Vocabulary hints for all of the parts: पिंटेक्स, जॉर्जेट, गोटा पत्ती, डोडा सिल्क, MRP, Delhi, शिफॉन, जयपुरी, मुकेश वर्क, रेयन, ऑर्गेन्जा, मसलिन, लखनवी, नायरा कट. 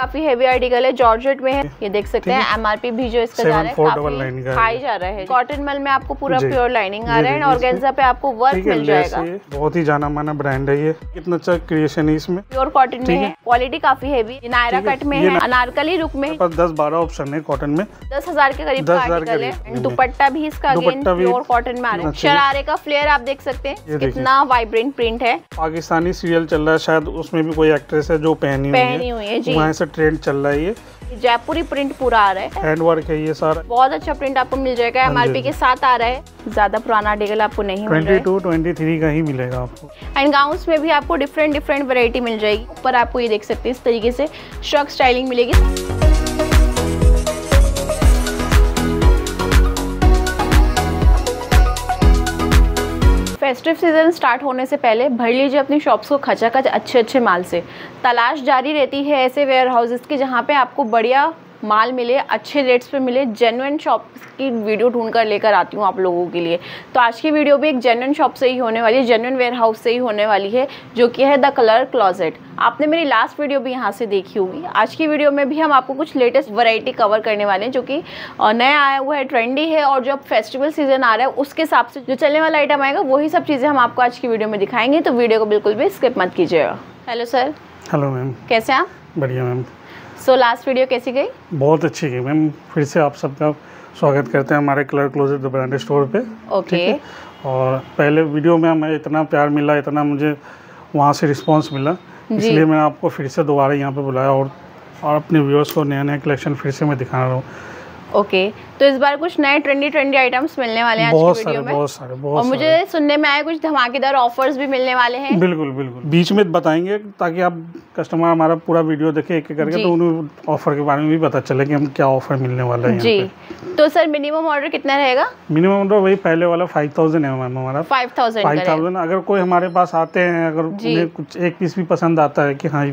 काफी heavy article है, जॉर्जेट में है, ये देख सकते हैं। MRP भी जो इसका जा रहा है काफी हाई जा रहा है। कॉटन मेल में आपको पूरा प्योर लाइनिंग आ रहा है, ऑर्गेन्जा पे आपको वर्क मिल जाएगा। बहुत ही जाना माना ब्रांड है ये, कितना अच्छा क्रिएशन है इसमें, प्योर कॉटन में है, क्वालिटी काफी हेवी, नायरा कट में है, अनारकली रुक में 10-12 ऑप्शन है कॉटन में, 10,000 के करीब आर्टिकल है। दुपट्टा भी इसका अगेन प्योर कॉटन में आ रहा है। शरारे का फ्लेयर आप देख सकते हैं, कितना वाइब्रेंट प्रिंट है। पाकिस्तानी सीरियल चल रहा है शायद, उसमें भी कोई एक्ट्रेस है जो पहनी हुई है, वहाँ से ट्रेंड चल रहा है। ये जयपुरी प्रिंट पूरा आ रहा है, हैंड वर्क है ये सारा, बहुत अच्छा प्रिंट आपको मिल जाएगा। MRP के साथ आ रहा है, ज्यादा पुराना आर्टिकल आपको नहीं मिलेगा, 22-23 का ही मिलेगा आपको। एंड गाउन्स में भी आपको डिफरेंट वैरायटी मिल जाएगी। ऊपर आपको ये देख सकते हैं इस तरीके से श्रग स्टाइलिंग मिलेगी। फेस्टिव सीजन स्टार्ट होने से पहले भर लीजिए अपनी शॉप्स को खचाखच अच्छे माल से। तलाश जारी रहती है ऐसे वेयर हाउसेस की जहाँ पे आपको बढ़िया माल मिले, अच्छे रेट्स पे मिले। जेन्युइन शॉप्स की वीडियो ढूंढ कर लेकर आती हूँ आप लोगों के लिए। तो आज की वीडियो भी एक जेन्युइन शॉप से ही होने वाली है, जेन्युइन वेयर हाउस से ही होने वाली है, जो कि है द कलर क्लॉजेट। आपने मेरी लास्ट वीडियो भी यहाँ से देखी होगी। आज की वीडियो में भी हम आपको कुछ लेटेस्ट वैरायटी कवर करने वाले हैं जो कि नया आया हुआ है, ट्रेंडी है, और जो फेस्टिवल सीजन आ रहा है उसके हिसाब से जो चलने वाला आइटम आएगा वही सब चीज़ें हम आपको आज की वीडियो में दिखाएंगे। तो वीडियो को बिल्कुल भी स्किप मत कीजिएगा। Hello sir. हेलो मैम, कैसे आप? बढ़िया मैम। सो लास्ट वीडियो कैसी गई? बहुत अच्छी गई मैम। फिर से आप सबका स्वागत करते हैं हमारे colour closet the brand store पे। ओके। और पहले वीडियो में हमें इतना प्यार मिला, इतना मुझे वहाँ से रिस्पांस मिला, इसलिए मैं आपको फिर से दोबारा यहाँ पे बुलाया और अपने व्यूअर्स को नया कलेक्शन फिर से मैं दिखा रहा हूँ। ओके तो इस बार कुछ नए ट्रेंडी आइटम्स मिलने वाले हैं आज की वीडियो में। बहुत सारे, और मुझे सुनने में आया कुछ धमाकेदार ऑफर्स भी मिलने वाले हैं। बिल्कुल बीच में बताएंगे ताकि आप कस्टमर हमारा पूरा वीडियो देखे एक-एक करके, तो उन्हें ऑफर के बारे में भी पता चले कि हम क्या ऑफर मिलने वाला है जी। तो सर मिनिमम ऑर्डर कितना रहेगा? मिनिमम ऑर्डर वही पहले वाला 5000 है मैम हमारा, 5000। अगर कोई हमारे पास आते हैं, अगर उन्हें कुछ एक पीस भी पसंद आता है कि हाँ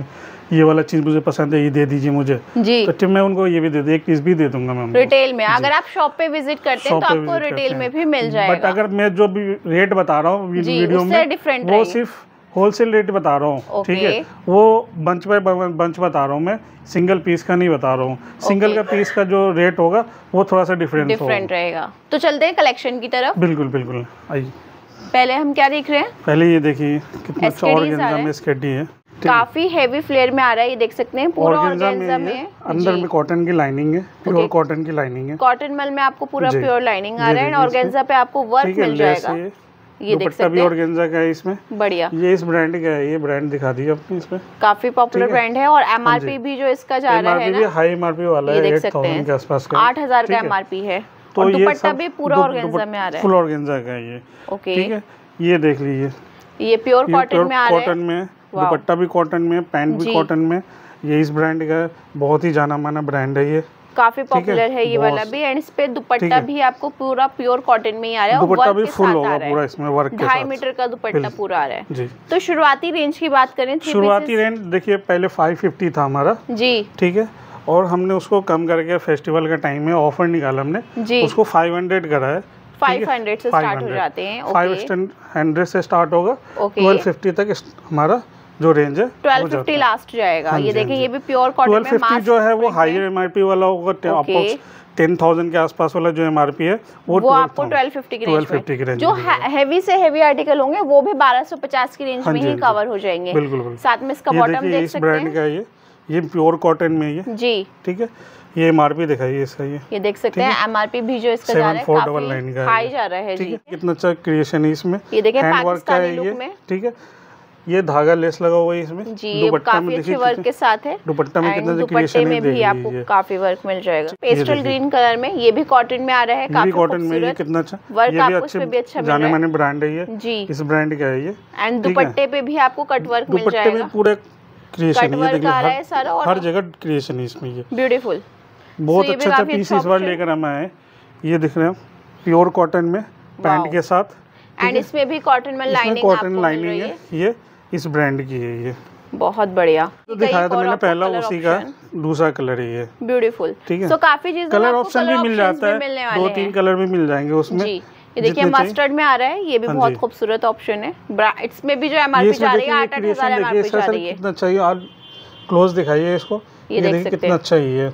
ये वाला चीज मुझे पसंद है, ये दे दीजिए मुझे जी, तो मैं उनको ये भी दे दूँ, एक पीस भी दे दूंगा मैम। रिटेल में अगर आप शॉप पे विजिट करते हैं तो आपको रिटेल में भी मिल जाएगा, बट अगर मैं जो भी रेट बता रहा हूँ वीडियो में वो सिर्फ होलसेल रेट बता रहा हूँ, ठीक है? वो बंच बाय बंच बता रहा हूँ, मैं सिंगल पीस का नहीं बता रहा हूँ। सिंगल का पीस का जो रेट होगा वो थोड़ा सा डिफरेंट रहेगा। तो चलते हैं कलेक्शन की तरफ। बिल्कुल आइए। पहले हम क्या देख रहे हैं? पहले ये देखिए कितना अच्छा ऑर्गेन्जा में स्कर्टी है, काफी हेवी फ्लेयर में आ रहा है, ये देख सकते हैं पूरा ऑर्गेन्जा में, अंदर में कॉटन की लाइनिंग है, प्योर कॉटन की लाइनिंग है। कॉटन मल में आपको पूरा प्योर लाइनिंग आ रहा है, ऑर्गेन्जा पे आपको वर्क मिल जाएगा। ये देख सकते हैं ऑर्गेन्जा का है इसमें, बढ़िया। ये इस ब्रांड का है, ये ब्रांड दिखा दिया आपने, इसमें काफी पॉपुलर ब्रांड है। और MRP भी जो इसका जा रहा है ना, हाई MRP वाला है, 8000 के आसपास का, 8000 का MRP है। और दुपट्टा भी पूरा ऑर्गेन्जा में आ रहा है, फुल ऑर्गेन्जा का है ये। ओके ठीक है, ये देख लीजिए, ये प्योर कॉटन में आ रहा है, कॉटन में दुपट्टा भी कॉटन में, पैंट भी कॉटन में। ये इस ब्रांड का बहुत ही जाना माना ब्रांड है, ये काफी पॉपुलर है ये वाला भी। एंड इस पे दुपट्टा भी आपको पूरा प्योर कॉटन में ही आ रहा है, दुपट्टा भी फुल होगा पूरा इसमें वर्क के साथ, 2.5 मीटर का दुपट्टा पूरा आ रहा है। तो शुरुआती रेंज की बात करें, शुरुआती रेंज देखिए पहले 550 था हमारा जी, ठीक है, और हमने उसको कम करके फेस्टिवल का टाइम है ऑफर निकाला हमने, उसको 500 करा है। 500 से स्टार्ट हो जाते हैं, 500 से स्टार्ट होगा, 1250 तक हमारा जो रेंज है, 1250 लास्ट जाएगा। ये देखें ये भी प्योर कॉटन में, 1250 जो है वो हायर MRP वाला होगा, आपको 10,000 के आसपास वाला जो MRP है वो आपको 1250 की रेंज में। जो हैवी से हैवी आर्टिकल होंगे वो भी 1250 की रेंज में ही कवर हो जाएंगे। साथ में इसका बॉटम देख सकते हैं, ये प्योर कॉटन में है जी, ठीक है। ये MRP दिखाइए इसका, ये देख सकते हैं MRP भी जो इसका जा रहा है काफी हाई जा रहा है जी। कितना अच्छा क्रिएशन है इसमें, ये देखिए पाकिस्तानी लुक में, ठीक है। ये धागा लेस लगा हुआ है इसमें जी, ये काफी अच्छे वर्क के साथ है। दुपट्टा में कितना क्रिएशन है, भी आपको काफी वर्क मिल जाएगा। पेस्टल ग्रीन कलर में, ये भी कॉटन में आ रहा है, काफी कॉटन में, ये कितना अच्छा वर्क आपको इसपे भी अच्छा मिल रहा है। जाने माने ब्रांड है ये जी, इस ब्रांड का है ये। एंड दुपट्टे पे भी आपको कट वर्क मिल जाएगा, दुपट्टे में पूरा क्रिएशन है सारा, और हर जगह क्रिएशन है इसमें। ये ब्यूटीफुल, बहुत अच्छा पीस इस बार लेकर हम आए, ये दिख रहे हैं प्योर कॉटन में पैंट के साथ, एंड इसमें भी कॉटन में लाइनिंग, कॉटन लाइनिंग है, ये इस ब्रांड की है। ये बहुत बढ़िया तो दिखाया था मैंने पहला, उसी का दूसरा कलर है ये, ब्यूटीफुल ठीक है। तो काफी चीजें कलर ऑप्शन भी मिल जाता है, 2-3 कलर भी मिल जाएंगे उसमें। ये देखिए मस्टर्ड में आ रहा है, ये भी बहुत खूबसूरत ऑप्शन है। इसमें भी जो MRP जा रही है 8000 MRP जा रही है। कितना चाहिए, आप क्लोज दिखाइए इसको, ये देख सकते हैं कितना अच्छा है,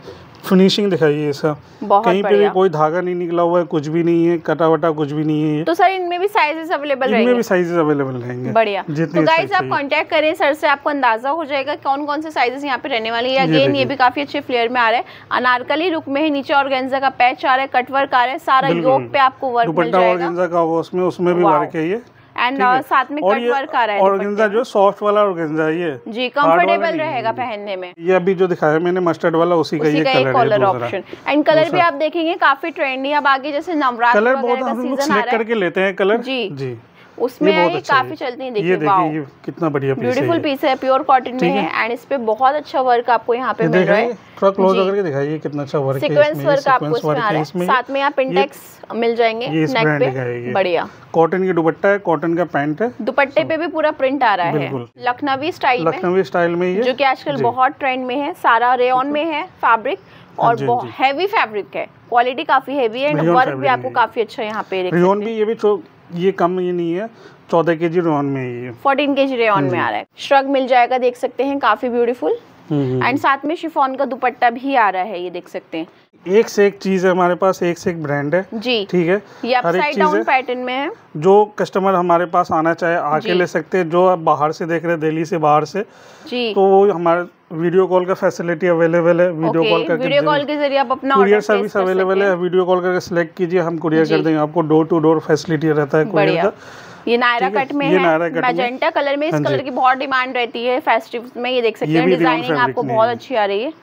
फिनिशिंग दिखाइए इसका, कहीं पे भी कोई धागा नहीं निकला हुआ है, कुछ भी नहीं है, कटा वटा कुछ भी नहीं है। तो सर इनमें भी साइजेस अवेलेबल रहेंगे, इनमें भी साइजेस अवेलेबल रहेंगे। बढ़िया। तो गाइस आप कांटेक्ट करें सर से, आपको अंदाजा हो जाएगा कौन कौन से साइजेस यहाँ पे रहने वाली है। अगेन ये भी काफी अच्छे फ्लेयर में आ रहा है, अनारकली लुक में है, नीचे ऑर्गेन्जा का पैच आ रहा है, कट वर्क आ रहा है, सारा योग पे आपको वर्क मिल जाएगा। ऑर्गेन्जा का होगा उसमें भी वर्क है ये, एंड साथ में कट वर्क आ रहा है। ऑर्गेन्जा जो सॉफ्ट वाला ऑर्गेन्जा ये जी कंफर्टेबल रहेगा पहनने में। ये अभी जो दिखाया मैंने मस्टर्ड वाला उसी का ये कलर ऑप्शन, एंड कलर भी आप देखेंगे काफी ट्रेंडी। अब आगे जैसे नवरात्र वगैरह का सीजन आ रहा है, करके लेते हैं कलर जी, उसमें ये काफी चलती है। देखिए वाओ कितना बढ़िया पीस है, ब्यूटीफुल पीस है, प्योर कॉटन में है, एंड इस पे बहुत अच्छा वर्क आपको यहाँ पे मिल रहा है। थोड़ा क्लोज करके दिखाइए कितना अच्छा वर्क है, सीक्वेंस वर्क आपको इसमें आ रहा है, साथ में यहाँ पिंटेक्स मिल जाएंगे नेक पे। बढ़िया कॉटन की दुपट्टा है, कॉटन का पैंट है, दुपट्टे पे भी पूरा प्रिंट आ रहा है लखनवी स्टाइल में, लखनवी स्टाइल में, जो की आजकल बहुत ट्रेंड में है। सारा रेयन में है फैब्रिक और बहुत हैवी फैब्रिक है, क्वालिटी काफी हैवी है, एंड वर्क भी आपको काफी अच्छा यहाँ पे। रेयन भी ये भी ये कम ये नहीं है, 14 kg रेयन में है, 14 kg रेयन में आ रहा है। श्रग मिल जाएगा, देख सकते हैं काफी ब्यूटीफुल, एंड साथ में शिफॉन का दुपट्टा भी आ रहा है, ये देख सकते हैं। एक से एक चीज है हमारे पास, एक से एक ब्रांड है जी, ठीक है। ये अपसाइड डाउन पैटर्न में है, जो कस्टमर हमारे पास आना चाहे आके ले सकते हैं। जो आप बाहर से देख रहे हैं, दिल्ली से बाहर से जी, तो वो हमारे वीडियो कॉल का फैसिलिटी अवेलेबल है। वीडियो कॉल के जरिए आप अपना कुरियर सर्विस अवेलेबल है, वीडियो कॉल करके सिलेक्ट कीजिए, हम कुरियर कर देंगे आपको। डोर टू डोर फैसिलिटी रहता है कुरियर का। ये नायरा कट में है, मैजेंटा कलर में, इस कलर की बहुत डिमांड रहती है फेस्टिवल्स में। ये देख सकते हैं डिजाइनिंग आपको बहुत अच्छी आ रही है,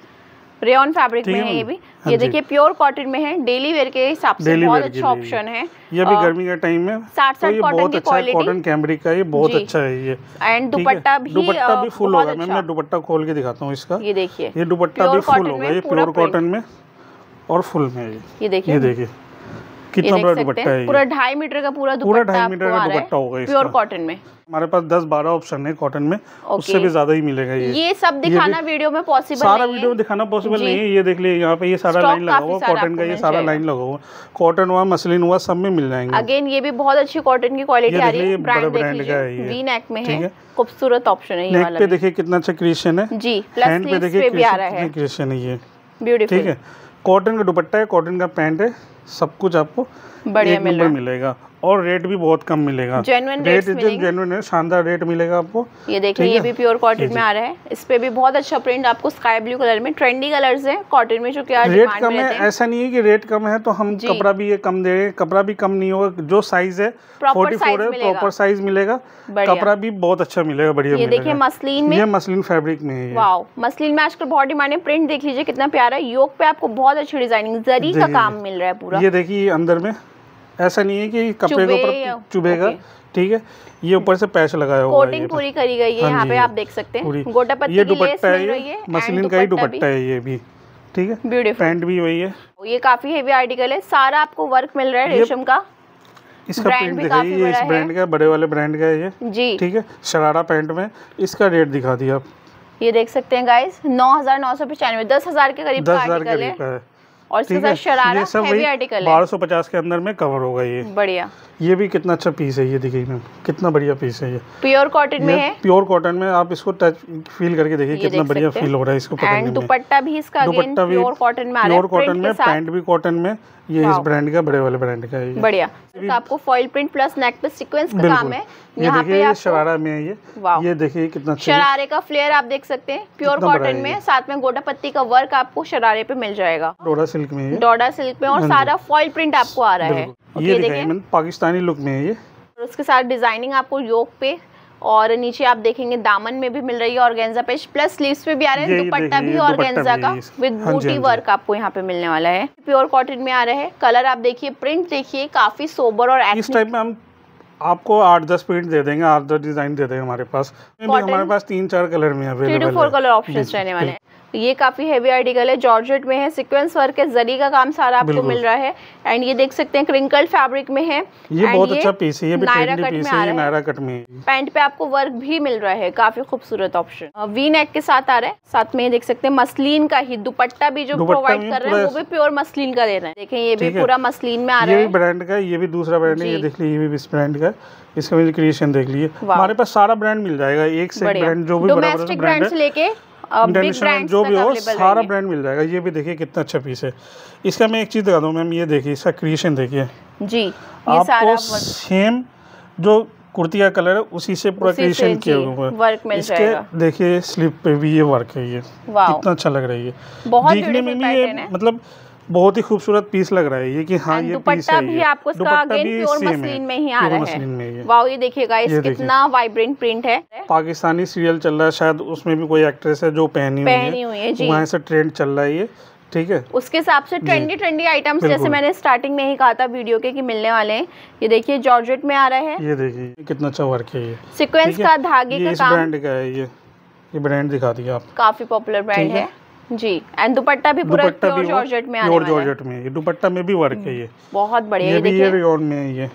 रेयन फैब्रिक में है ये भी। ये देखिए प्योर कॉटन में है, डेली वेयर के हिसाब से बहुत अच्छा ऑप्शन है। ये भी गर्मी का टाइम है, साथ-साथ कॉटन की क्वालिटी, कॉटन कैमरिक का ये बहुत अच्छा है ये, एंड दुपट्टा भी फुल होगा। मैं दुपट्टा खोल के दिखाता हूँ इसका, ये देखिए ये दुपट्टा भी फुल होगा, ये प्योर कॉटन में और फुल में। ये देखिए कितना बड़ा दुपट्टा है, पूरा 2.5 मीटर का पूरा दुपट्टा होगा प्योर कॉटन में। हमारे पास 10-12 ऑप्शन है कॉटन में, उससे भी ज्यादा ही मिलेगा। ये सब दिखाना वीडियो में पॉसिबल नहीं है, सारा वीडियो दिखाना पॉसिबल नहीं है। ये देख लिए यहाँ पे ये सारा लाइन लगा हुआ कॉटन का, ये सारा लाइन लगा हुआ कॉटन हुआ, मसलिन हुआ, सब में मिल जाएंगे। अगेन ये भी बहुत अच्छी कॉटन की क्वालिटी आ रही है, ब्रांड का है, वी नेक में है, खूबसूरत ऑप्शन है। नेक पे देखिए कितना अच्छा क्रिएशन है जी, हैंड पे देखिए क्रिएशन है, ये ब्यूटीफुल, ठीक है। कॉटन का दुपट्टा है, कॉटन का पैंट है, सब कुछ आपको बढ़िया मिलेगा, और रेट भी बहुत कम मिलेगा, जेन्युइन रेट है, शानदार रेट मिलेगा आपको। ये देखिए ये भी प्योर कॉटन में आ रहा है, इस पे भी बहुत अच्छा प्रिंट आपको स्काई ब्लू कलर में, ट्रेंडी कलर्स हैं कॉटन में जो कि आज रेट कम है। ऐसा नहीं है कि रेट कम है तो हम कपड़ा भी ये कम दे रहे हैं, कपड़ा भी कम नहीं होगा, जो साइज है 44 है, प्रॉपर साइज मिलेगा, कपड़ा भी बहुत अच्छा मिलेगा, बढ़िया। ये देखिए मसलिन में, ये मसलिन फैब्रिक में, वाओ मसलिन में आजकल बहुत डिमांड है। प्रिंट देख लीजिए कितना प्यारा, योग पे आपको बहुत अच्छी डिजाइनिंग, जरी का काम मिल रहा है पूरा। ये देखिए अंदर में ऐसा नहीं है कि कपड़े के ऊपर चुभेगा, ठीक है। ये ऊपर से पैच लगाया हुआ है, कोटिंग पूरी करी गई है यहाँ पे, आप देख सकते हैं गोटा पत्ती की लेस मिल रही है, मसलिन का ही दुपट्टा है ये भी, ठीक है। ब्यूटीफुल पैंट भी वही है, ये काफी हेवी आर्टिकल है, सारा आपको वर्क मिल रहा है रेशम का। इसका प्रिंट दिखाइए, ये इस ब्रांड का, बड़े वाले ब्रांड का है ये जी, ठीक है। शरारा पैंट में इसका रेट दिखा दिया आप, ये देख सकते हैं गाइस 9,995, 10,000 के करीब आर्टिकल है, और इसका शरारा हैवी आर्टिकल है, 1250 के अंदर में कवर होगा ये। बढ़िया ये भी कितना अच्छा पीस है, ये देखिए मैम कितना बढ़िया पीस है, ये प्योर कॉटन में है, प्योर कॉटन में। आप इसको टच फील करके देखिए कितना बढ़िया फील हो रहा है इसको पकड़ने में। दुपट्टा भी इसका अगेन प्योर कॉटन में आ रहा है, प्योर कॉटन में, पैंट भी कॉटन में, ये इस ब्रांड का, बड़े वाले ब्रांड का है। बढ़िया आपको फॉइल प्रिंट प्लस नेक पे सीक्वेंस का काम है यहाँ पे। ये शरारा में है ये देखिए कितना शरारे का फ्लेयर आप देख सकते हैं, प्योर कॉटन में, साथ में गोटा पत्ती का वर्क आपको शरारे पे मिल जाएगा, डोडा सिल्क में, और सारा फॉइल प्रिंट आपको आ रहा है। ये देखिए पाकिस्तानी लुक में है ये, और उसके साथ डिजाइनिंग आपको योग पे और नीचे आप देखेंगे दामन में भी मिल रही है ऑर्गेन्जा पेच, प्लस स्लीव्स पे भी आ रहा है, दुपट्टा भी ऑर्गेन्जा का विद बूटी वर्क आपको यहाँ पे मिलने वाला है, प्योर कॉटन में आ रहा है। कलर आप देखिए, प्रिंट देखिए, काफी सोबर और इस टाइप में हम आपको 8-10 प्रिंट दे देंगे, 8-10 डिजाइन दे देंगे हमारे पास। हमारे पास 3-4 कलर में अवेलेबल है, 3-4 कलर ऑप्शंस रहने वाले हैं। ये काफी हेवी आर्टिकल है, जॉर्जेट में है, सीक्वेंस वर्क है, जरी का काम सारा आपको मिल रहा है, एंड ये देख सकते हैं क्रिंकल फैब्रिक में है, ये बहुत अच्छा पीस है, ये भी ट्रेंडी पीस है, नायरा कट में। पैंट पे आपको वर्क भी मिल रहा है, काफी खूबसूरत ऑप्शन वी नेक के साथ आ रहा है, साथ में देख सकते हैं मसलिन का ही दुपट्टा भी जो प्रोवाइड कर रहे हैं वो भी प्योर मसलिन का दे रहे हैं। देखें ये भी पूरा मसलिन में आ रहा है, ये भी ब्रांड का, ये भी दूसरा ब्रांड है, ये देख लीजिए ये भी ब्रांड का, इसका भी क्रिएशन देख लीजिए। हमारे पास सारा ब्रांड मिल जाएगा, एक से एक ब्रांड, जो भी डोमेस्टिक ब्रांड से लेके इंटरनेशनल जो भी हो सारा ब्रांड मिल जाएगा। ये भी देखिए कितना अच्छा पीस है। इसका मैं एक चीज़ दिखा दूँ मैम, ये देखिए इसका क्रिएशन देखिए जी, आपको सेम जो कुर्ती का कलर है उसी से पूरा क्रिएशन किया हुआ है। वर्क मिल जाएगा। देखिए स्लीव पे भी ये वर्क है, ये कितना अच्छा लग रहा है। ये देखने में भी ये मतलब बहुत ही खूबसूरत पीस लग रहा है ये कि हाँ ये पीस है। भी आपको इसका अगेन प्योर मसलिन में ही आ रहा है। वाओ, ये देखिए गाइस कितना वाइब्रेंट प्रिंट है। पाकिस्तानी सीरियल चल रहा है शायद, उसमें भी कोई एक्ट्रेस है जो पहनी हुई है, वहाँ से ट्रेंड चल रहा है ये, ठीक है। उसके हिसाब से ट्रेंडी आइटम्स जैसे मैंने स्टार्टिंग में ही कहा था वीडियो के कि मिलने वाले हैं। ये देखिए जॉर्जेट में आ रहा है, ये देखिए कितना अच्छा वर्क है। ये सीक्वेंस का धागे का काम ब्रांड का है, ये ब्रांड दिखा दिया आप, काफी पॉपुलर ब्रांड है जी। एंड दुपट्टा भी पूरा प्योर जॉर्जेट में आने वाला है। जॉर्जेट में दुपट्टा में भी वर्क है, ये बहुत बढ़िया। ये देखिए रेयॉन में, ये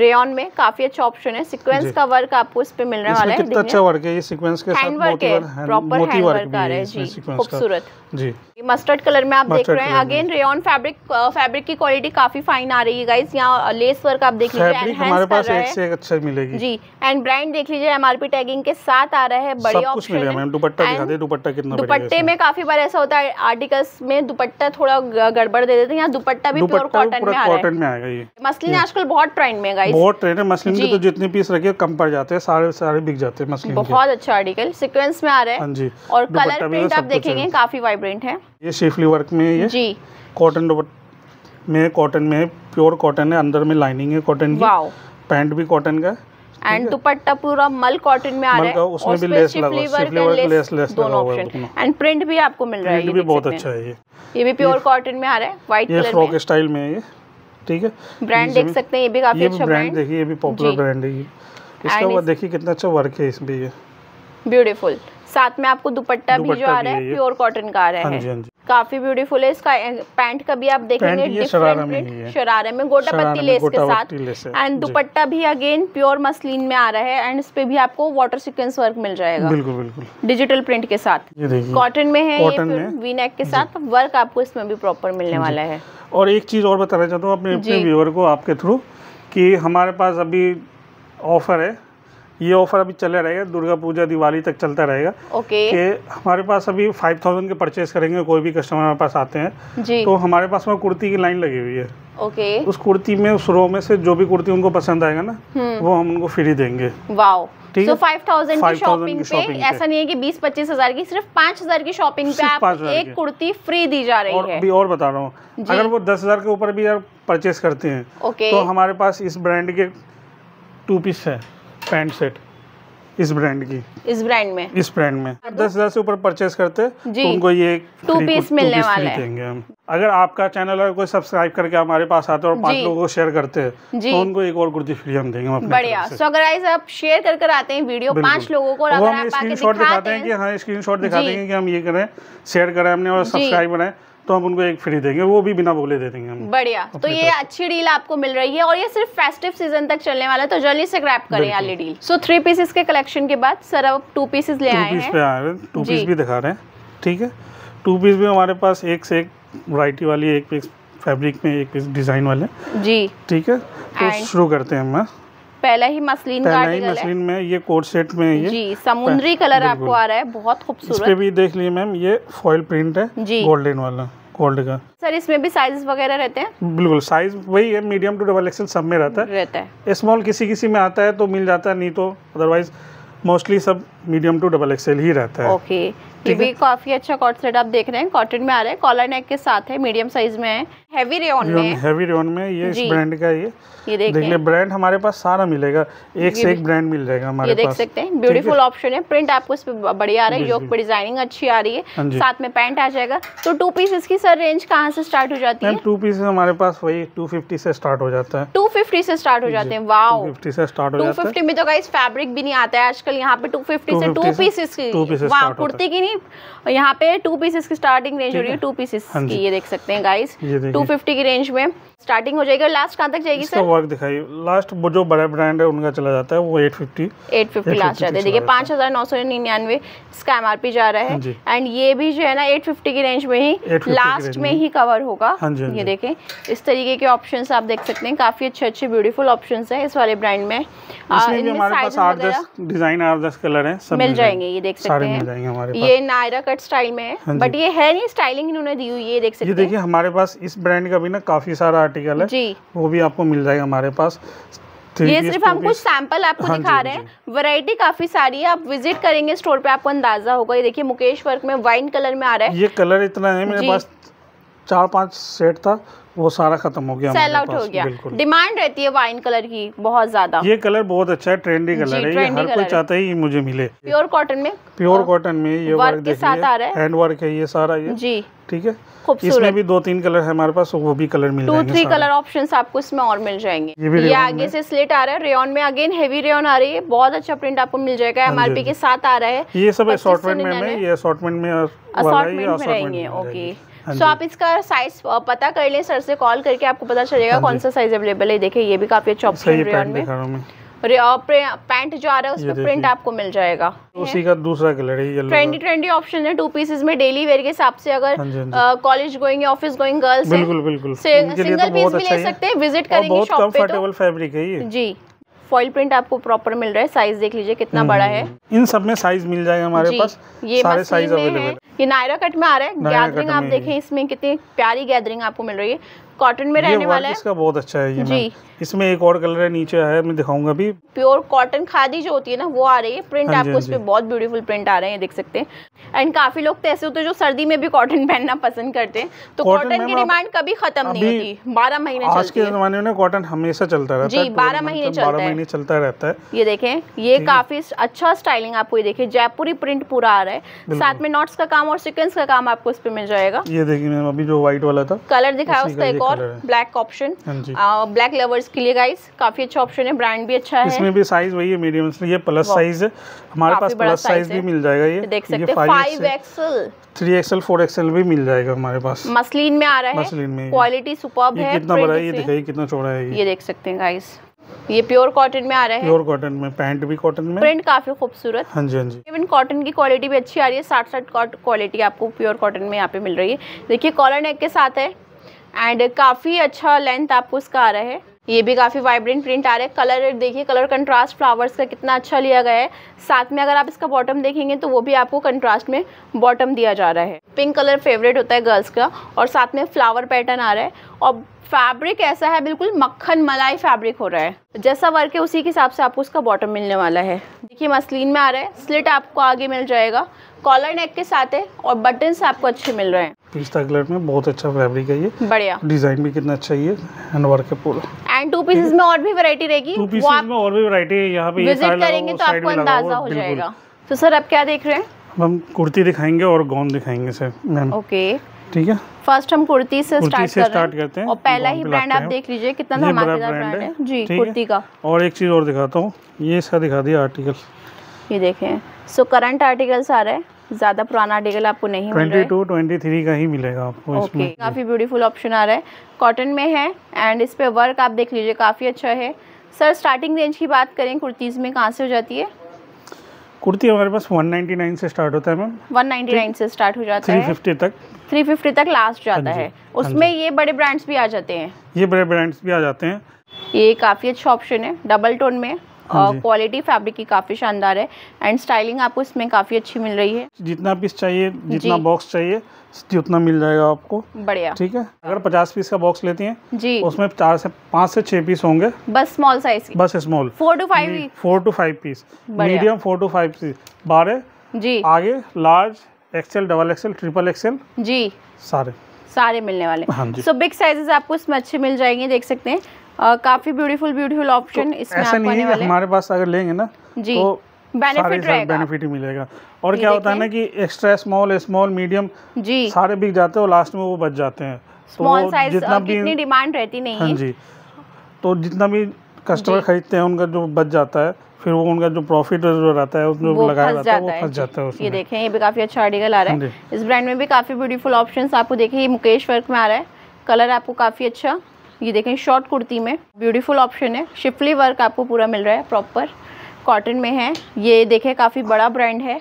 रेयॉन में काफी अच्छा ऑप्शन है। सीक्वेंस का वर्क आपको इस पे मिलने वाला है। कितना अच्छा वर्क है ये, सीक्वेंस के साथ मोती वर्क भी है जी, खूबसूरत जी। ये मस्टर्ड कलर में आप देख रहे हैं, अगेन रेयॉन फैब्रिक की क्वालिटी काफी फाइन आ रही है गाइस। यहाँ लेस वर्क आप देख लीजिए, हमारे पास एक से एक अच्छा मिलेगी जी। एंड ब्रांड देख लीजिए, एमआरपी टैगिंग के साथ आ रहा है, बढ़िया ऑप्शन है। दुपट्टा दिखा दे, दुपट्टा कितना बढ़िया है। दुपट्टे में काफी बार ऐसा होता है आर्टिकल्स में दुपट्टा थोड़ा गड़बड़ दे देते हैं, यहाँ दुपट्टा भी प्योर कॉटन में आएगा। ये मसलिन आजकल बहुत ट्रेंड में, बहुत ट्रेंड है मसलिन की, तो जितने पीस रखे कम पड़ जाते हैं, सारे बिक जाते हैं मसलिन के। बहुत अच्छा आर्टिकल सीक्वेंस में आ रहा है और कलर प्रिंट आप देखेंगे काफी वाइब्रेंट है। ये शिफली वर्क में, ये जी कॉटन में प्योर कॉटन है, अंदर में लाइनिंग है कॉटन की, पैंट भी कॉटन का एंड दुपट्टा पूरा मल कॉटन में आ रहा है, उसमें भी लेस लेस दोनों ऑप्शन। एंड प्रिंट भी आपको मिल रहा है, ये भी बहुत अच्छा है। ये भी प्योर कॉटन में आ रहा है, व्हाइट कलर फ्रॉक स्टाइल में है, ठीक है। ब्रांड देख सकते हैं, ये भी काफी अच्छा ब्रांड देखिए, ये भी पॉपुलर ब्रांड है। इसका वो देखिए कितना अच्छा वर्क है इसमें, ये ब्यूटीफुल। साथ में आपको दुपट्टा भी जो आ रहा है प्योर कॉटन का आ रहा है, काफी ब्यूटीफुल है। इसका पैंट का भी आप देखेंगे डिफरेंट शरारे में गोटापत्ती लेस के साथ, एंड दुपट्टा भी अगेन प्योर मसलिन में आ रहा है। एंड इस पे भी आपको वाटर सीक्वेंस वर्क मिल जाएगा, बिल्कुल बिल्कुल डिजिटल प्रिंट के साथ, कॉटन में है, वी नेक के साथ वर्क आपको इसमें भी प्रॉपर मिलने वाला है। और एक चीज़ और बताना चाहता हूँ अपने व्यूअर को आपके थ्रू कि हमारे पास अभी ऑफ़र है, ये ऑफ़र अभी चले रहेगा दुर्गा पूजा दिवाली तक चलता रहेगा। ओके। कि हमारे पास अभी 5000 के परचेस करेंगे कोई भी कस्टमर हमारे पास आते हैं जी, तो हमारे पास वहाँ कुर्ती की लाइन लगी हुई है। ओके। उस कुर्ती में उस रो में से जो भी कुर्ती उनको पसंद आएगा ना वो हम उनको फ्री देंगे। वाओ, ठीक है। 5000 की शॉपिंग पे, ऐसा नहीं है कि 20-25 हजार की, सिर्फ 5000 की शॉपिंग पे आप एक कुर्ती फ्री दी जा रही है। और बता रहा हूँ, अगर वो 10000 के ऊपर भी यार परचेस करते हैं तो हमारे पास इस ब्रांड के 2 पीस है पैंट सेट, इस ब्रांड में 10000 से ऊपर परचेस करते तो उनको ये 2 पीस मिलने वाला है। अगर आपका चैनल अगर कोई सब्सक्राइब करके हमारे पास आता है और 5 लोगों को शेयर करते हैं तो उनको एक और कुर्ती फ्री हम देंगे अपने। बढ़िया। सो अगर गाइस आप शेयर कर कर आते हैं वीडियो 5 लोगों को, अगर आप स्क्रीनशॉट दिखाते हैं कि हाँ स्क्रीनशॉट दिखा देंगे कि हम ये करें, शेयर करें हमने और सब्सक्राइब बनाए, तो हम उनको एक फ्री देंगे, वो भी बिना बोले दे देंगे हम। बढ़िया, तो ये अच्छी डील आपको मिल रही है और ये सिर्फ फेस्टिव सीजन तक चलने वाला है, तो जल्दी से ग्रैब करें ये डील। सो 3 पीसेस के कलेक्शन के बाद सर अब 2 पीसेस ले आए हैं, 2 पीस भी दिखा रहे हैं, ठीक है। 2 पीस भी हमारे पास एक से एक वैरायटी वाली, एक पीस फैब्रिक में, एक पीस डिजाइन वाले जी, ठीक है। तो शुरू करते हैं हम, पहला ही मसलिन में ये कोट सेट में ये जी समुद्री कलर आपको आ रहा है, बहुत खूबसूरत। इसपे भी देख लीजिए मैम, ये फॉइल प्रिंट है जी, गोल्डन वाला गोल्ड का। सर इसमें भी साइजेस वगैरह रहते हैं? बिल्कुल, साइज वही है, मीडियम टू डबल एक्सएल सब में रहता है। स्मॉल किसी में आता है तो मिल जाता है, नहीं तो अदरवाइज मोस्टली सब मीडियम टू डबल एक्सएल ही रहता है। ओके। ये भी काफी अच्छा कॉट सेट आप देख रहे हैं, कॉटन में आ रहा है, कॉलर नेक के साथ है, मीडियम साइज में है, हैवी रेयन में ये इस ब्रांड का। ये देखिए ब्रांड हमारे पास सारा मिलेगा, एक से एक ब्रांड मिल जाएगा हमारे पास, ये देख सकते हैं। ब्यूटीफुल ऑप्शन है, प्रिंट आपको इस पे बढ़िया आ रहा है, योग पे डिजाइनिंग अच्छी आ रही है, साथ में पैंट आ जाएगा। तो 2 पीस की सर रेंज कहाँ से स्टार्ट हो जाती है? 2 पीस हमारे पास वही 250 से स्टार्ट हो जाता है, 250 से स्टार्ट हो जाते हैं। वाओ, 250 से स्टार्ट हो जाता है। 250 में तो गाइस फैब्रिक भी नहीं आता है आजकल, यहाँ पे 250 से 2 पीसेस की, वाह कुर्ती की नहीं, यहाँ पे 2 पीसेस की स्टार्टिंग रेंज हो रही है, 2 पीसेस की। ये देख सकते हैं गाइस 250 की रेंज में स्टार्टिंग हो जाएगी। लास्ट कहाँ तक जाएगी सर? वर्क दिखाइए लास्ट, वो जो बड़ा ब्रांड है उनका चला जाता है वो 850 लास्ट जाते हैं। देखिए 5999 इसका एमआरपी जा रहा है, एंड ये भी जो है ना 850 की रेंज में ही लास्ट में ही कवर होगा। ये देखें इस तरीके के ऑप्शंस आप देख सकते हैं, काफी अच्छे ब्यूटीफुल ऑप्शंस हैं इस वाले ब्रांड में। इसमें भी हमारे पास 8-10 डिजाइन 8-10 कलर हैं, सब मिल जाएंगे, ये देख सकते हैं। ये ये नायरा कट स्टाइल में है, बट ये है नहीं, स्टाइलिंग इन्होंने दी हुई है, देख सकते हैं। ये देखिए हमारे पास इस ब्रांड का भी ना काफी सारा आर्टिकल है जी, वो भी आपको मिल जाएगा हमारे पास। ये सिर्फ हम कुछ सैंपल आपको दिखा रहे हैं, वैरायटी काफी सारी है, आप विजिट करेंगे स्टोर पे आपको अंदाजा होगा। ये देखिए मुकेश वर्क में वाइन कलर में आ रहा है, ये कलर इतना है, मेरे पास 4-5 सेट था, वो सारा खत्म हो गया, सेल आउट हो गया। डिमांड रहती है वाइन कलर की बहुत ज्यादा। ये कलर बहुत अच्छा है, ट्रेंडी कलर है, हर कोई चाहता है ये मुझे मिले। प्योर कॉटन में, प्योर कॉटन में ये वर्क के साथ आ रहा है, हैंड वर्क है ये सारा ये जी, ठीक है। इसमें भी 2-3 कलर है हमारे पास, वो भी कलर मिल जाएंगे, 2-3 कलर ऑप्शंस आपको इसमें और मिल जाएंगे। ये आगे से स्लेट आ रहा है, रेयन में अगेन हेवी रेयन आ रही है, बहुत अच्छा प्रिंट आपको मिल जाएगा, एमआरपी के साथ आ रहा है। ये सब असॉर्टमेंट में, ये असॉर्टमेंट में रहेंगे। ओके, तो आप इसका साइज पता कर लें सर से कॉल करके, आपको पता चलेगा कौन सा साइज अवेलेबल है। देखिए ये भी काफी अच्छा ऑप्शन रेयन में, पैंट जो आ रहा है उसमें प्रिंट आपको मिल जाएगा। उसी का दूसरा कलर है, ट्रेंडी ऑप्शन है, 2 पीसेस में डेली वेयर के हिसाब से, अगर college going office going girls single piece भी ले सकते हैं, विजिट करेंगे शॉप पे। कंफर्टेबल फैब्रिक है ये जी, फॉइल प्रिंट आपको प्रॉपर मिल रहा है, साइज देख लीजिए कितना बड़ा है, इन सब में साइज मिल जाएगा हमारे पास, ये सारे साइज अवेलेबल है। ये नायरा कट में आ रहा है, गैदरिंग आप देखें इसमें कितनी प्यारी गैदरिंग आपको मिल रही है, कॉटन में रहने वाला है, इसका बहुत अच्छा है ये जी। इसमें एक और कलर है नीचे है, मैं दिखाऊंगा भी, प्योर कॉटन खादी जो होती है ना वो आ रही है, प्रिंट आपको उस पे बहुत ब्यूटीफुल प्रिंट आ रहे हैं, देख सकते हैं। एंड काफी लोग तो ऐसे होते हैं जो सर्दी में भी कॉटन पहनना पसंद करते हैं, तो कॉटन की डिमांड कभी खत्म नहीं होती, 12 महीने आज के जमाने में कॉटन हमेशा चलता रहता है जी, 12 महीने चलता रहता है। ये देखें ये काफी अच्छा स्टाइलिंग आपको, ये देखें जयपुरी प्रिंट पूरा आ रहा है, साथ में नॉट्स का काम और सीक्वेंस का काम आपको इस पे मिल जाएगा। ये देखिए मैम अभी जो व्हाइट वाला था कलर दिखाया उसका एक और ब्लैक ऑप्शन, ब्लैक लवर्स के लिए गाइस काफी अच्छा ऑप्शन है, ब्रांड भी अच्छा है। इसमें भी साइज वही है मीडियम, ये प्लस साइज है हमारे पास, प्लस साइज भी मिल जाएगा, ये देख सकते हैं 5XL 3XL 4XL भी मिल जाएगा हमारे पास। मसलिन में आ रहा है, मसलिन में क्वालिटी सुपर्ब है, कितना बड़ा है ये दिखाइए, कितना चौड़ा है ये देख सकते हैं गाइस। ये प्योर कॉटन में आ रहा है, प्योर कॉटन में, पैंट भी कॉटन में, प्रिंट काफी खूबसूरत, हाँ जी हाँ जी। इवन कॉटन की क्वालिटी भी अच्छी आ रही है, 60-60 क्वालिटी आपको प्योर कॉटन में यहाँ पे मिल रही है। देखिए कॉलर नेक के साथ है एंड काफी अच्छा लेंथ आपको इसका आ रहा है, ये भी काफी वाइब्रेंट प्रिंट आ रहा है। कलर देखिए, कलर कंट्रास्ट फ्लावर्स का कितना अच्छा लिया गया है, साथ में अगर आप इसका बॉटम देखेंगे तो वो भी आपको कंट्रास्ट में बॉटम दिया जा रहा है। पिंक कलर फेवरेट होता है गर्ल्स का, और साथ में फ्लावर पैटर्न आ रहा है, और फैब्रिक ऐसा है बिल्कुल मक्खन मलाई फैब्रिक हो रहा है, जैसा वर्क है उसी के हिसाब से आपको उसका बॉटम मिलने वाला है। देखिए मसलिन में आ रहा है, स्लिट आपको आगे मिल जाएगा, कॉलर नेक के साथ है, और बटन्स आपको अच्छे मिल रहे हैं। पिस्ता कलर में बहुत अच्छा फैब्रिक है ये, बढ़िया डिजाइन भी कितना अच्छा है, हैंड वर्क है पूरा। एंड 2 पीसेस में और भी वैरायटी रहेगी, 2 पीसेस में और भी वैरायटी है, यहाँ पे विजिट करेंगे तो आपको अंदाजा हो जाएगा। तो सर आप क्या देख रहे हैं? हम कुर्ती दिखाएंगे और गॉन दिखाएंगे सर मैम। ओके ठीक है, फर्स्ट हम कुर्ती से स्टार्ट करते हैं, और पहला ही ब्रांड आप देख लीजिए कितना धमाकेदार ब्रांड है जी कुर्ती का। और एक चीज और दिखाता हूँ, ये इसका दिखा दिया आर्टिकल, ये देखें सो करंट आर्टिकल्स आ रहे हैं, ज्यादा पुराना आर्टिकल आपको नहीं मिल रहा है, 22-23 का ही मिलेगा आपको। ओके, काफी ब्यूटीफुल ऑप्शन आ रहा है, कॉटन में है एंड इस पे वर्क आप देख लीजिए काफी अच्छा है। सर स्टार्टिंग रेंज की बात करें कुर्तीज में कहाँ से हो जाती है? कुर्ती हमारे पास 199 से स्टार्ट होता है मैम, 199 से स्टार्ट हो जाता है, 350 तक लास्ट जाता है, उसमें ये बड़े ब्रांड्स भी आ जाते हैं, ये काफी अच्छा ऑप्शन है, डबल टोन में, और क्वालिटी फैब्रिक की काफी शानदार है एंड स्टाइलिंग आपको इसमें काफी अच्छी मिल रही है। जितना पीस चाहिए, जितना बॉक्स चाहिए उतना मिल जाएगा आपको, बढ़िया ठीक है। अगर 50 पीस का बॉक्स लेती हैं जी, उसमें 4 से 5 से 6 पीस होंगे बस, स्मॉल साइज, बस small 4 to 5 piece, medium 4 to 5 piece, 12 जी, आगे लार्ज, एक्सएल, XXL, XXL जी, सारे मिलने वाले। सो बिग साइजेस आपको इसमें अच्छे मिल जाएंगे, देख सकते हैं काफी ब्यूटीफुल ऑप्शन इसमें आपको आने वाले हैं। हमारे पास अगर लेंगे ना जी तो बेनिफिट ही मिलेगा। और क्या होता है ना कि एक्स्ट्रा स्मॉल, स्मॉल, मीडियम जी सारे बिक जाते हैं, लास्ट में वो बच जाते हैं, स्मॉल साइज जितनी डिमांड रहती नहीं है जी, तो जितना भी कस्टमर खरीदते हैं उनका जो बच जाता है, फिर वो उनका जो प्रॉफिट जो रहता है उसमें लगाया जाता है, वो फंस जाता है उसमें। ये देखें ये भी काफी अच्छा आर्टिकल आ रहा है, इस ब्रांड में भी काफी ब्यूटीफुल ऑप्शंस आपको देखिए, मुकेश वर्क में आ रहा है, कलर आपको काफी अच्छा, ये देखें शॉर्ट कुर्ती में ब्यूटीफुल ऑप्शन है, शिफली वर्क आपको पूरा मिल रहा है, प्रॉपर कॉटन में है, ये देखें काफी बड़ा ब्रांड है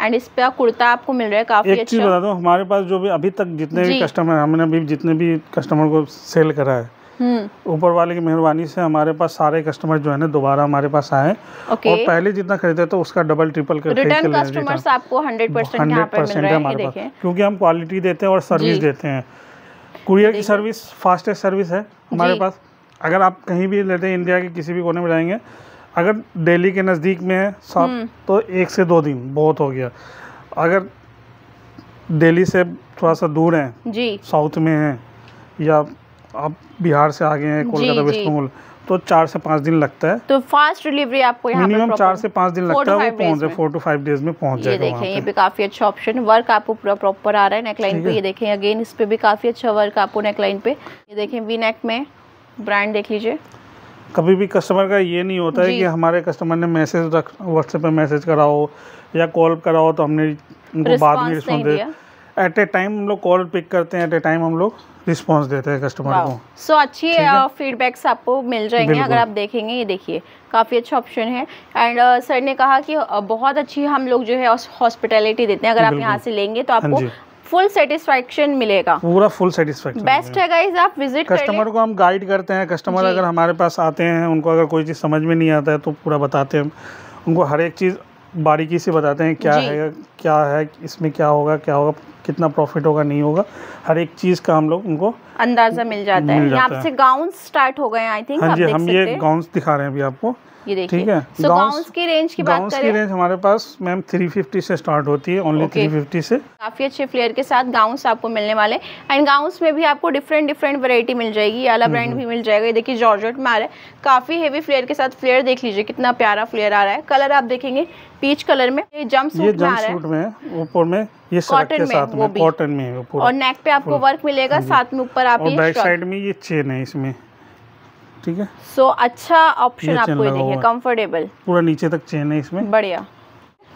एंड इस पे कुर्ता आपको मिल रहा है काफी अच्छा। एक चीज बता दूं, हमारे पास जो भी अभी तक जितने भी कस्टमर, हमने अभी जितने भी कस्टमर को सेल करा है ऊपर वाले की मेहरबानी से हमारे पास सारे कस्टमर जो है ना दोबारा हमारे पास आए और पहले जितना खरीदे तो उसका डबल ट्रिपल करके रिटर्न कस्टमर्स आपको 100% यहाँ पे मिल रहे हैं हमारे पास, क्योंकि हम क्वालिटी देते हैं और सर्विस देते हैं। कुरियर की सर्विस फास्टेस्ट सर्विस है हमारे पास। अगर आप कहीं भी लेते हैं इंडिया के किसी भी कोने में जाएंगे, अगर दिल्ली के नज़दीक में है शॉप तो 1 से 2 दिन बहुत हो गया। अगर दिल्ली से थोड़ा सा दूर हैं जी, साउथ में हैं या आप बिहार से आगे हैं कोलकाता वेस्ट बंगाल, तो 4 से 5 दिन लगता है। तो फास्ट डिलीवरी आपको यहाँ मिनिमम 4 से 5 दिन लगता है, वो पहुँच जाए 4 to 5 days में पहुँच जाएगा। ये देखें, ये भी काफ़ी अच्छा ऑप्शन वर्क आपको पूरा प्रॉपर आ रहा है नेकलाइन पे। ये देखें अगेन इस पर भी काफ़ी अच्छा वर्क आपको नेकलाइन पे। ये देखें वी नेक में ब्रांड देख लीजिए। कभी भी कस्टमर का ये नहीं होता है कि हमारे कस्टमर ने मैसेज व्हाट्सएप पे मैसेज कराओ या कॉल कराओ तो हमने उनको बाद में रिस्पॉन्स दिया। एट ए टाइम हम लोग कॉल पिक करते हैं, एट ए टाइम हम लोग रिस्पॉन्स देते हैं कस्टमर को। सो अच्छी फीडबैक्स आपको मिल जाएंगे अगर आप देखेंगे। ये देखिए काफ़ी अच्छा ऑप्शन है। एंड सर ने कहा कि बहुत अच्छी हम लोग जो है हॉस्पिटैलिटी देते हैं, अगर आप यहाँ से लेंगे तो आपको फुल सेटिस्फैक्शन मिलेगा, पूरा फुल सेटिस्फैक्शन बेस्ट है। गाइस आप विजिट कस्टमर को हम गाइड करते हैं। कस्टमर अगर हमारे पास आते हैं, उनको अगर कोई चीज़ समझ में नहीं आता है तो पूरा बताते हैं, उनको हर एक चीज़ बारीकी से बताते हैं क्या है इसमें क्या होगा, कितना प्रॉफिट होगा नहीं होगा, हर एक चीज़ का हम लोग उनको अंदाज़ा मिल जाता है। यहाँ से गाउन स्टार्ट हो गए आई थिंक। हाँ जी, हम ये गाउन दिखा रहे हैं अभी आपको, ये देखिए। ठीक है, गाउंस की रेंज की बात करें, रेंज हमारे पास मैम 350 से स्टार्ट होती है, ओनली 350 से। काफी अच्छे फ्लेयर के साथ गाउंस आपको मिलने वाले एंड गाउंस में भी आपको डिफरेंट वैरायटी मिल जाएगी, आला ब्रांड भी मिल जाएगा। ये देखिए जॉर्जेट में आ रहा है काफी हेवी फ्लेयर के साथ। फ्लेयर देख लीजिए कितना प्यारा फ्लेयर आ रहा है। कलर आप देखेंगे पीच कलर में, जंपसूट में ऊपर में ये कॉटन में, कॉटन में और नेक पे आपको वर्क मिलेगा, साथ में ऊपर आप बैक साइड में ये चेन है इसमें। ठीक है, सो अच्छा ऑप्शन आपको देखिए कंफर्टेबल, पूरा नीचे तक चेन है इसमें, बढ़िया।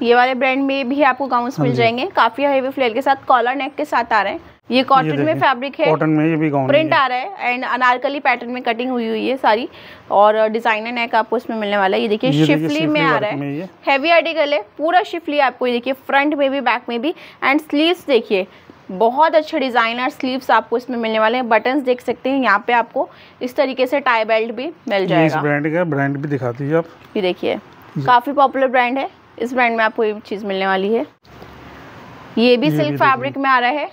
ये वाले ब्रांड में भी आपको गाउन्स मिल जाएंगे काफी हेवी फ्लेयर के साथ, कॉलर नेक के साथ आ रहे हैं। ये कॉटन में फैब्रिक है, कॉटन में ये भी गाउन प्रिंट आ रहा है एंड अनारकली पैटर्न में कटिंग हुई है सारी, और डिजाइनर नेक आपको इसमें मिलने वाला है। ये देखिए शिफली में आ रहा है, हेवी आर्टिकल है, पूरा शिफली आपको ये देखिए फ्रंट में भी बैक में भी। एंड स्लीव्स देखिए बहुत अच्छे डिज़ाइनर स्लीव्स आपको इसमें मिलने वाले हैं। बटन्स देख सकते हैं यहाँ पे, आपको इस तरीके से टाई बेल्ट भी मिल जाएगा। इस ब्रांड का ब्रांड भी दिखा दीजिए आप, ये देखिए काफ़ी पॉपुलर ब्रांड है, इस ब्रांड में आपको ये चीज़ मिलने वाली है। ये भी सिल्क फैब्रिक में आ रहा है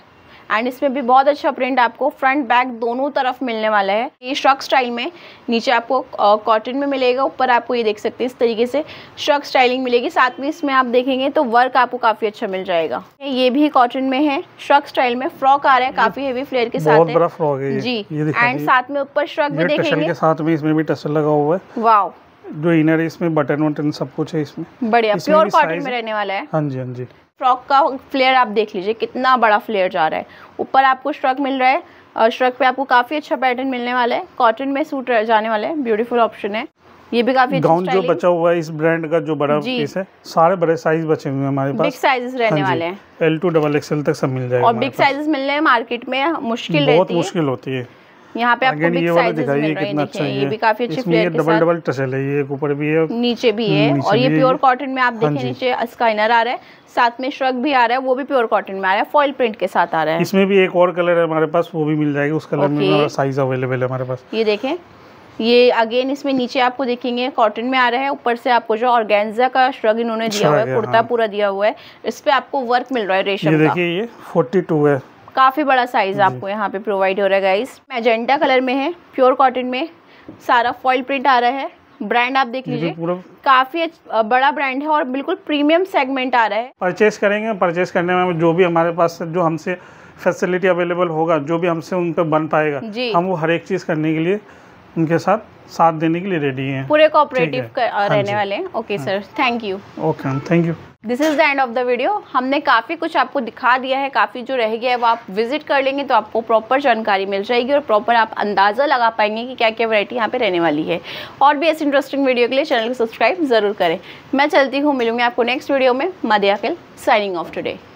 एंड इसमें भी बहुत अच्छा प्रिंट आपको फ्रंट बैक दोनों तरफ मिलने वाला है। ये श्रग स्टाइल में, नीचे आपको कॉटन में मिलेगा, ऊपर आपको ये देख सकते हैं इस तरीके से श्रग स्टाइलिंग मिलेगी। साथ में इसमें आप देखेंगे तो वर्क आपको काफ़ी अच्छा मिल जाएगा। ये भी कॉटन में है, श्रग स्टाइल में फ्रॉक आ रहा है काफ़ी हेवी फ्लेयर के साथ है जी। एंड साथ में ऊपर श्रग भी देखेंगे, साथ में इसमें भी टसल लगा हुआ है। वाव, जो इनर है इसमें बटन वटन सब कुछ है इसमें, बढ़िया प्योर कॉटन में रहने वाला है। हाँ जी, हाँ जी। फ्रॉक का फ्लेयर आप देख लीजिए कितना बड़ा फ्लेयर जा रहा है। ऊपर आपको श्रग मिल रहा है और श्रग पे आपको काफ़ी अच्छा पैटर्न मिलने वाला है, कॉटन में सूट जाने वाला है, ब्यूटीफुल ऑप्शन है। ये भी काफ़ी गाउन जो बचा हुआ है इस ब्रांड का, जो बड़ा पीस है, सारे बड़े साइज बचे हुए हैं हमारे पास, बिग साइजेस रहने वाले हैं, L to XXL तक सब मिल जाएगा। और बिग साइजेस मिलने मार्केट में मुश्किल रहती है, बहुत मुश्किल होती है। यहाँ पे आपको बिग साइजेस मिल रहे हैं, ये भी काफी अच्छे फ्लेयर के साथ। डबल टसल है, ये ऊपर भी है नीचे भी है, और ये प्योर कॉटन में आप देखें, नीचे इसका इनर आ रहा है, साथ में श्रग भी आ रहा है, वो भी प्योर कॉटन में आ रहा है, फॉइल प्रिंट के साथ आ रहा है। इसमें भी एक और कलर है हमारे पास, वो भी मिल जाएगा, उस कलर में साइज अवेलेबल है हमारे पास। ये देखें, ये अगेन इसमें नीचे आपको देखेंगे कॉटन में आ रहा है, ऊपर से आपको जो ऑर्गेन्जा का श्रग इन्होंने दिया हुआ है, कुर्ता पूरा दिया हुआ है, इस पे आपको वर्क मिल रहा है रेशम का। देखिए ये 42 है, काफ़ी बड़ा साइज आपको यहाँ पे प्रोवाइड हो रहा है गाइस। मैजेंटा कलर में है, प्योर कॉटन में, सारा फॉइल प्रिंट आ रहा है। ब्रांड आप देख लीजिए काफ़ी बड़ा ब्रांड है और बिल्कुल प्रीमियम सेगमेंट आ रहा है। परचेस करेंगे, परचेस करने में जो भी हमारे पास जो हमसे फैसिलिटी अवेलेबल होगा, जो भी हमसे उन पर बन पाएगा, हम वो हर एक चीज़ करने के लिए उनके साथ देने के लिए रेडी हैं, पूरे कोऑपरेटिव रहने वाले हैं। Okay sir, thank you. Okay ma'am, thank you. This is the end of the video. हमने काफ़ी कुछ आपको दिखा दिया है, काफ़ी जो रह गया है वो आप विजिट कर लेंगे तो आपको प्रॉपर जानकारी मिल जाएगी और प्रॉपर आप अंदाज़ा लगा पाएंगे कि क्या क्या वैरायटी यहाँ पे रहने वाली है। और भी ऐसी इंटरेस्टिंग वीडियो के लिए चैनल को सब्सक्राइब ज़रूर करें। मैं चलती हूँ, मिलूंगी आपको नेक्स्ट वीडियो में। मदियाकिल साइनिंग ऑफ टुडे।